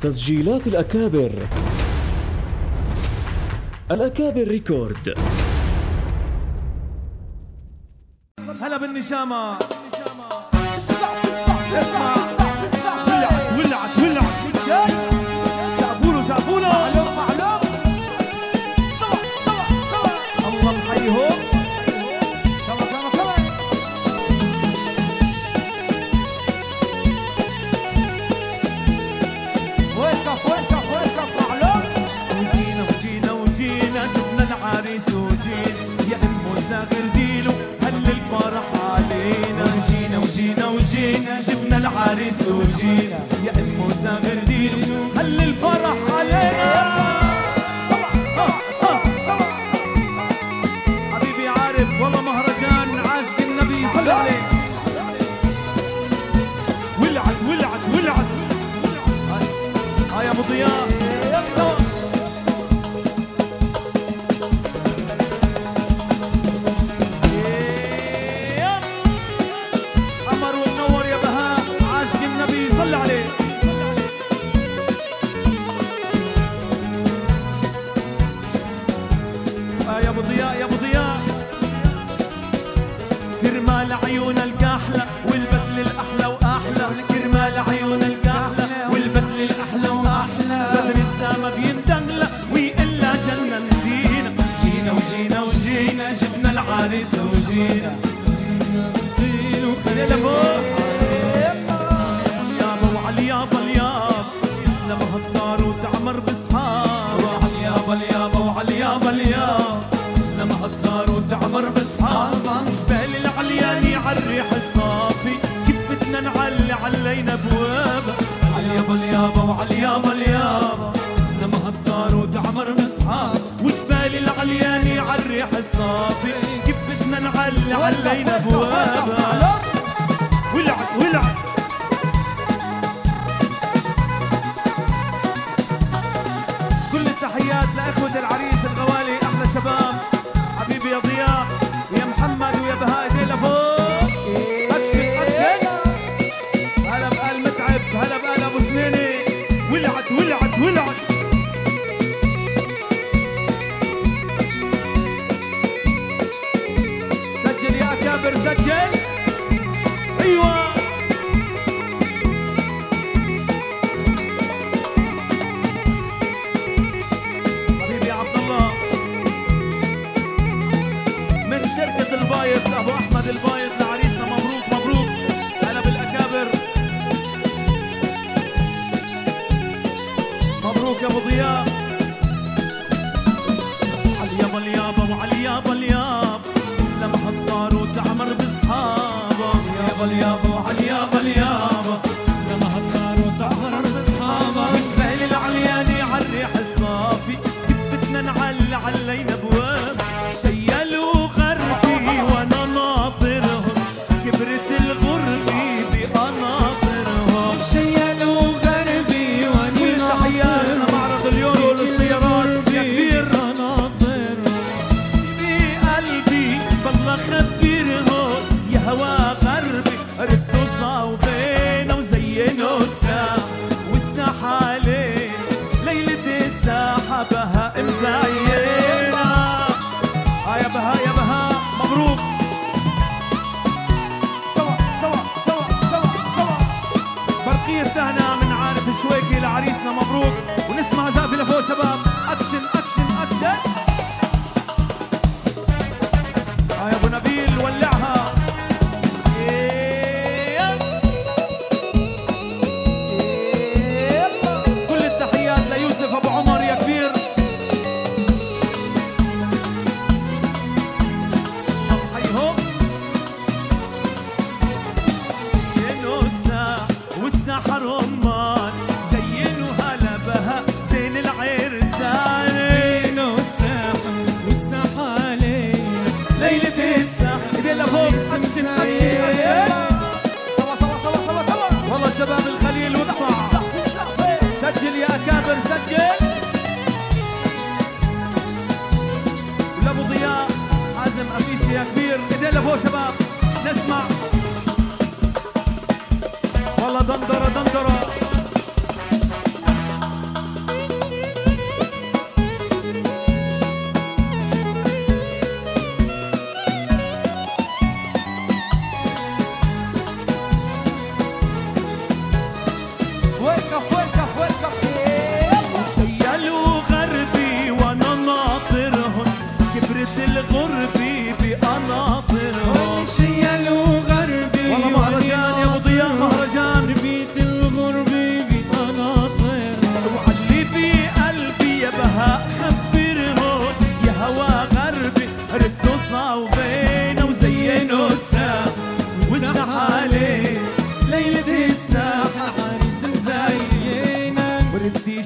تسجيلات الأكابر ريكورد. هلا بالنشامة اسمع عريس وجينا يا امو زغر دينو خلي الفرح علينا. صبح صبح صبح صبح حبيبي عارف والله مهرجان عاشق النبي صلى عليه. ولعت ولعت ولعت هاي يا ابو ضياء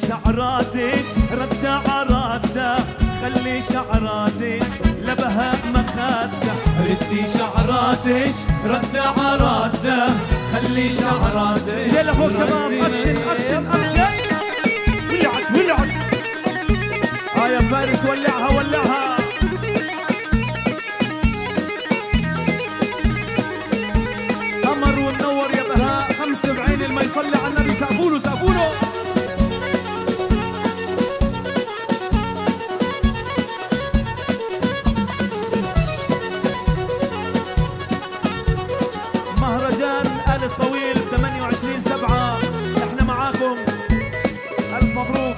شعراتك ردة عرادة خلي شعراتك لبهاء مخادة ردي شعراتك ردة عرادة خلي شعراتك يلا فوق شباب اكشن اكشن اكشن ولعت ولعت ها يا فارس ولعها ولعها قمر ونور يا بهاء خمسة بعين الما يصلي على النبي سقفوله سقفوله الطويل 28/7 احنا معاكم الف مبروك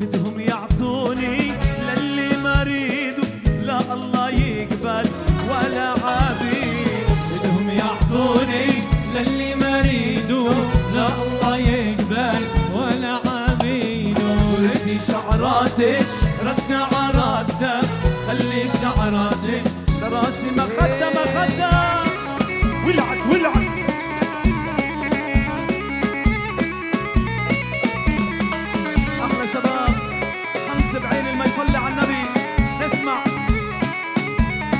بدهم يعطوني للي مريض لا الله يقبل ولا عبيد بدهم يعطوني للي مريض لا الله يقبل ولا عبينه وردي شعراتك ردة عرادة خلي شعراتك لراسي مخدة مخدة ولعت ولعت أحلى شباب خمسة بعين الما يصلي على النبي نسمع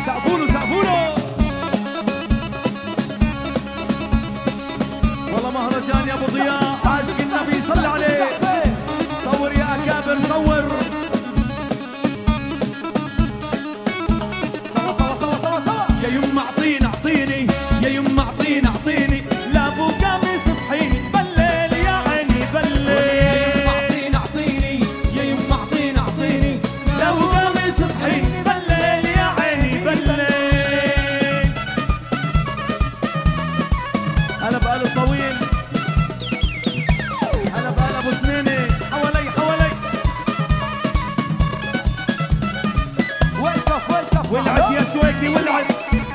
سقفوله سقفوله والله مهرجان يا أبو ضياء عاشق النبي صلى عليه صور يا أكابر صور صور صور صور صور صور يا يما أعطيني أعطيني يا يما أعطيني أعطيني لأبو قميص طحيني بلل يا عيني بلل يا يما أعطيني أعطيني يا يما أعطيني أعطيني لأبو قميص طحيني بلل يا عيني بلل أنا بقلب طويل ولعت يا شويكي ولعت